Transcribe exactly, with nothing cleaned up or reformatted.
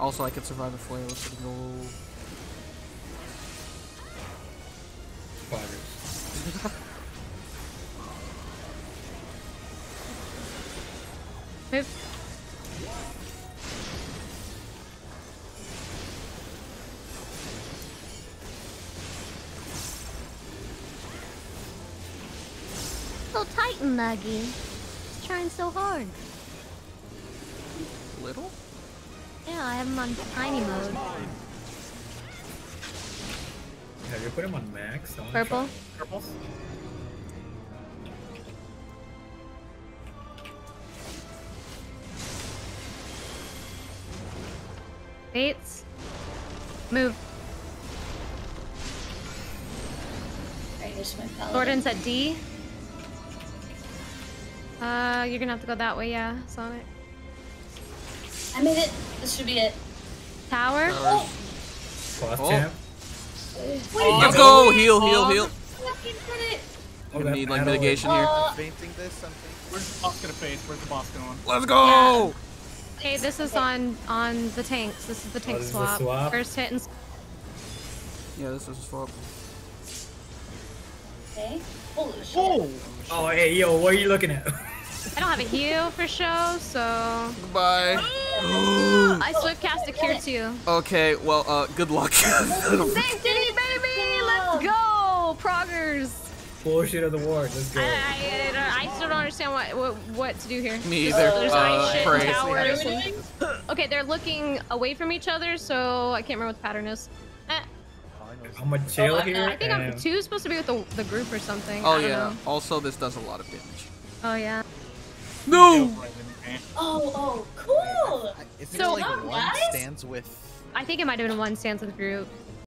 Also, I could survive a flail, so no. Spiders. Move. So tight and muggy. He's trying so hard. Little? Yeah, I have him on tiny mode. Have you put him on max? Purple? Purple? Bates. Move. Gordon's at D. Uh, you're gonna have to go that way, yeah, Sonic. I made it. This should be it. Tower? Uh, oh. Oh. Oh. Let's go! Heal, heal, heal. Oh, we oh, need like mitigation oh. here. This, where's the boss gonna face? Where's the boss going? Let's go! Yeah. Okay, this is on on the tanks. This is the tank oh, swap. The swap. First hit and. Yeah, this is a swap. Okay. Holy shit. Oh. Oh, hey, yo, what are you looking at? I don't have a heal for show, so. Goodbye. I swift cast a cure too. Okay, well, uh, good luck. Safety, baby! Let's go! Proggers! Bullshit of the war, let's go. I, I, I still don't understand what, what what to do here. Me either. There's ice shit and towers. Okay, they're looking away from each other, so I can't remember what the pattern is. Eh. I'm a jail oh, here. I think I'm two supposed to be with the, the group or something. Oh, yeah. Know. Also, this does a lot of damage. Oh, yeah. No! Oh, oh, cool! So, like one stands with... I think it might have been one stands with group.